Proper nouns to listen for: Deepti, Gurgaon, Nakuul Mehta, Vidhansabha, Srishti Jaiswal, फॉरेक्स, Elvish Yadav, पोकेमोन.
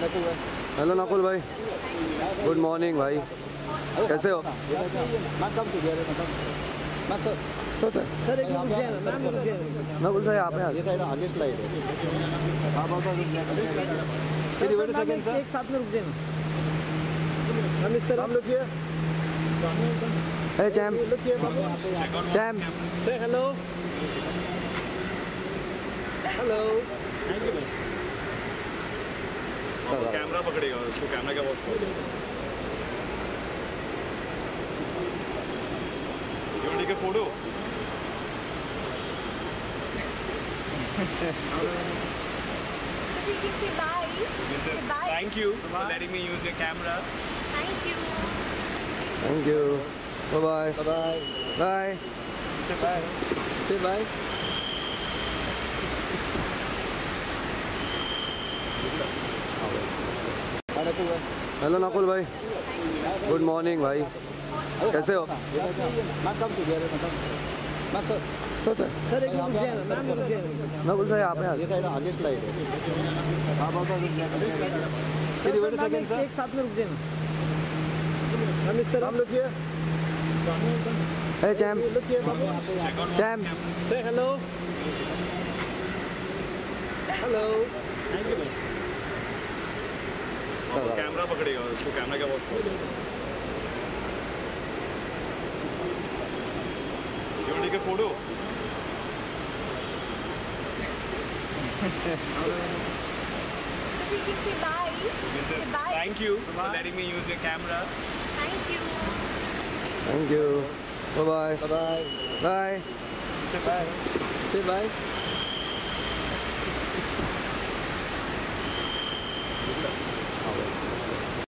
Hello Nakul भाई, good morning भाई, कैसे हो? सर सर नकुल सर आप आगे स्लाइड है, एक साथ में रुक जाए। हेलो हेलो कैमरा पकड़ेगा उसको, कैमरा क्या बहुत के photo thank you for letting me use your camera. Thank you, bye bye bye bye bye bye. Hello Nakul भाई, गुड मॉर्निंग भाई, कैसे हो? सर सर नकुल सर आप आगे स्लाइड है, एक साथ में रुक जाए। हेलो हेलो कैमरा पकड़ेगा उसको, कैमरा क्या बहुत के photo thank you for letting me use your camera. Thank you bye bye bye bye bye.